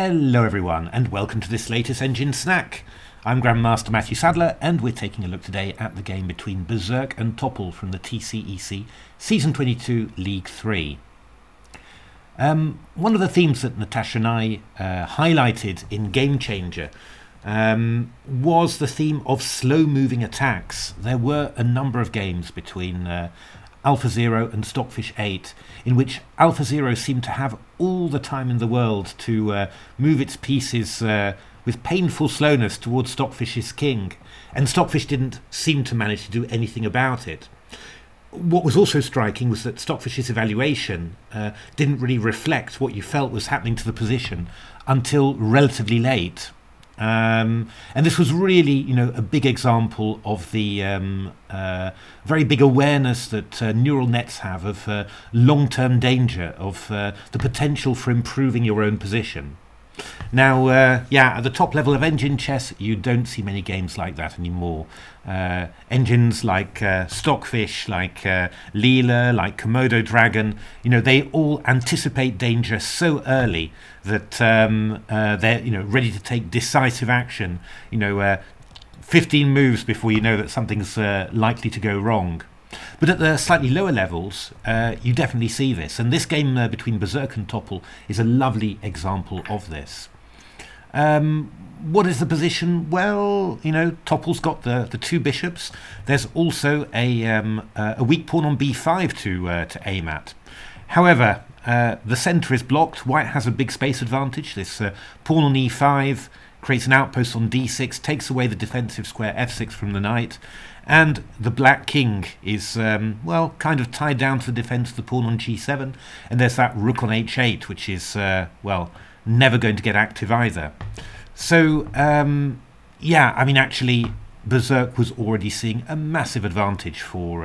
Hello everyone, and welcome to this latest Engine Snack. I'm Grandmaster Matthew Sadler, and we're taking a look today at the game between Berserk and Topple from the TCEC Season 22, League 3. One of the themes that Natasha and I highlighted in Game Changer was the theme of slow-moving attacks. There were a number of games between Alpha Zero and Stockfish 8, in which Alpha Zero seemed to have all the time in the world to move its pieces with painful slowness towards Stockfish's king, and Stockfish didn't seem to manage to do anything about it. What was also striking was that Stockfish's evaluation didn't really reflect what you felt was happening to the position until relatively late. And this was really, a big example of the very big awareness that neural nets have of long-term danger, of the potential for improving your own position. Now, at the top level of engine chess, you don't see many games like that anymore. Engines like Stockfish, like Leela, like Komodo Dragon, they all anticipate danger so early that they're, ready to take decisive action, 15 moves before you know that something's likely to go wrong. But at the slightly lower levels, you definitely see this. And this game between Berserk and Topple is a lovely example of this. What is the position? Well, Topple's got the two bishops. There's also a weak pawn on b5 to aim at. However, the centre is blocked. White has a big space advantage. This pawn on e5 creates an outpost on d6, takes away the defensive square f6 from the knight, and the black king is, kind of tied down to the defence of the pawn on g7, and there's that rook on h8, which is, never going to get active either. So, actually, Berserk was already seeing a massive advantage for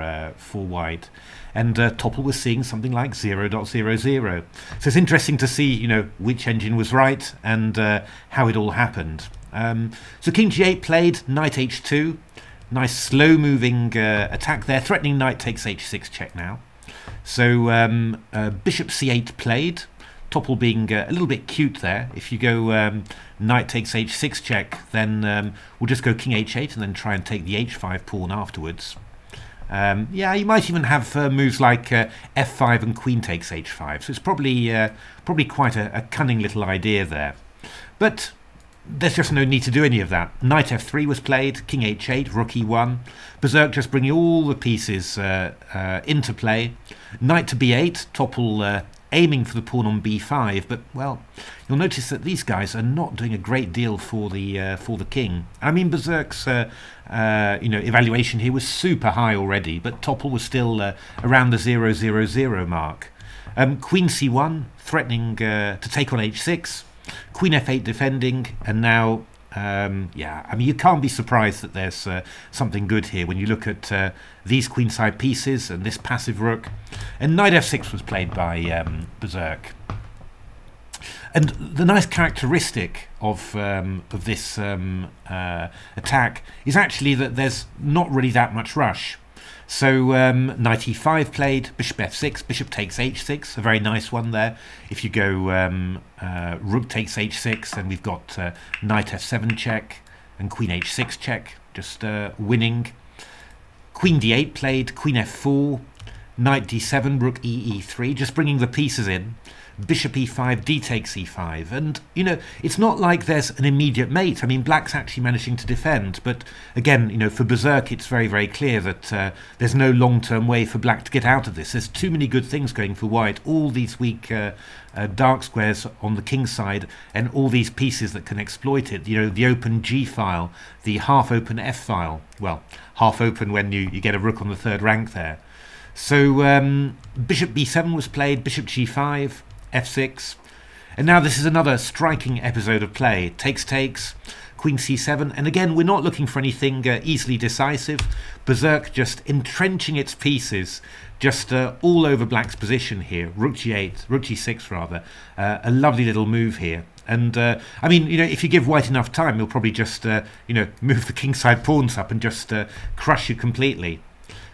white, and Topple was seeing something like 0.00. So it's interesting to see, which engine was right and how it all happened. So king g8 played, knight h2, nice slow-moving attack there, threatening knight takes h6 check now. So bishop c8 played, Topple being a little bit cute there. If you go knight takes h6 check, then we'll just go king h8 and then try and take the h5 pawn afterwards. You might even have moves like f5 and queen takes h5. So it's probably quite a cunning little idea there. But there's just no need to do any of that. Knight f3 was played, king h8, rook e1. Berserk just bringing all the pieces into play. Knight to b8, Topple aiming for the pawn on b5, but, you'll notice that these guys are not doing a great deal for the king. I mean, Berserk's evaluation here was super high already, but Topple was still around the 0.00 mark. Queen c1 threatening to take on h6, queen f8 defending, and now, you can't be surprised that there's something good here when you look at these queenside pieces and this passive rook. And knight f6 was played by Berserk. And the nice characteristic of this attack is actually that there's not really that much rush. So knight e5 played, bishop f6, bishop takes h6, a very nice one there. If you go rook takes h6, then we've got knight f7 check and queen h6 check, just winning. Queen d8 played, queen f4, knight d7, rook e3, just bringing the pieces in. Bishop e5, d takes e5, and it's not like there's an immediate mate. I mean, black's actually managing to defend, but again, for Berserk it's very, very clear that there's no long-term way for black to get out of this. There's too many good things going for white, all these weak dark squares on the king's side and all these pieces that can exploit it. The open g file, the half open f file, half open when you get a rook on the third rank there. So bishop b7 was played, bishop g5, f6, and now this is another striking episode of play. Takes, queen c7, and again we're not looking for anything easily decisive. Berserk just entrenching its pieces, just all over black's position here. Rook g6 rather, a lovely little move here. And if you give white enough time, he'll probably just move the kingside pawns up and just crush you completely.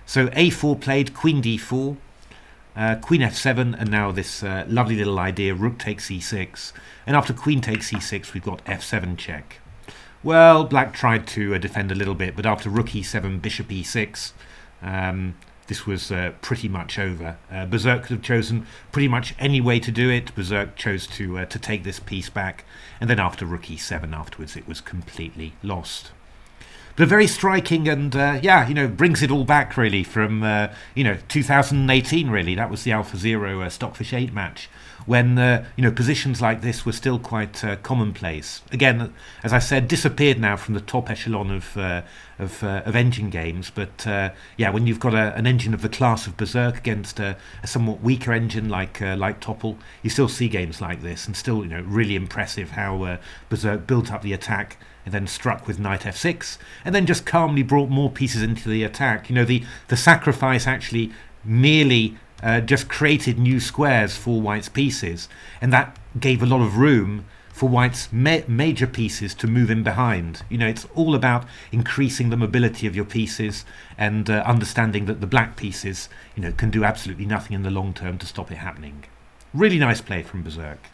So a4 played, queen d4. Queen f7, and now this lovely little idea, rook takes c6, and after queen takes c6 we've got f7 check. Well, black tried to defend a little bit, but after rook e7, bishop e6, this was pretty much over. Berserk could have chosen pretty much any way to do it. Berserk chose to take this piece back, and then after rook e7 afterwards it was completely lost. But very striking, and yeah, you know, brings it all back really from, you know, 2018 really. That was the Alpha Zero Stockfish 8 match, when, you know, positions like this were still quite commonplace. Again, as I said, disappeared now from the top echelon of engine games, but yeah, when you've got an engine of the class of Berserk against a somewhat weaker engine like Topple, you still see games like this, and still, you know, really impressive how Berserk built up the attack and then struck with knight f6, and then just calmly brought more pieces into the attack. You know, the sacrifice actually merely just created new squares for white's pieces, and that gave a lot of room for white's major pieces to move in behind. You know, it's all about increasing the mobility of your pieces, and understanding that the black pieces, you know, can do absolutely nothing in the long term to stop it happening. Really nice play from Berserk.